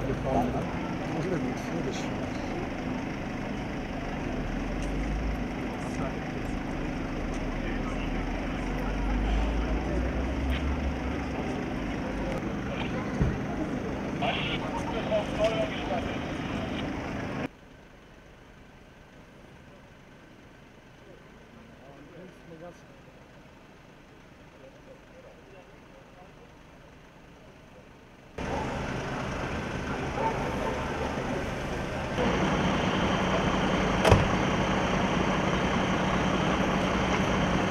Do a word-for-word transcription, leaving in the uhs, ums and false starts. angekommen.